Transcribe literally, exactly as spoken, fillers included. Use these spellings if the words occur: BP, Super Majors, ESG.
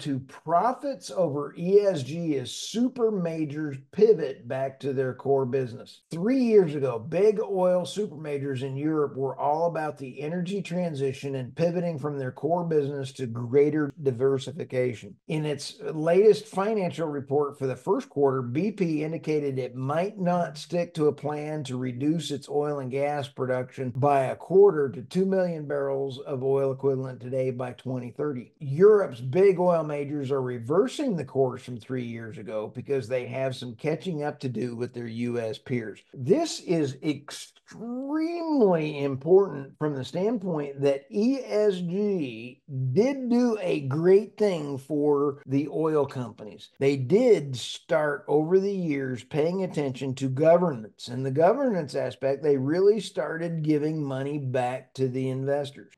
to profits over E S G as super majors pivot back to their core business. Three years ago, big oil super majors in Europe were all about the energy transition and pivoting from their core business to greater diversification. In its latest financial report for the first quarter, B P indicated it might not stick to a plan to reduce its oil and gas production by a quarter to two million barrels of oil equivalent today by twenty thirty. Europe's big oil majors are reversing the course from three years ago because they have some catching up to do with their U S peers. This is extremely important from the standpoint that E S G did do a great thing for the oil companies. They did start over the years paying attention to governance, and the governance aspect, they really started giving money back to the investors.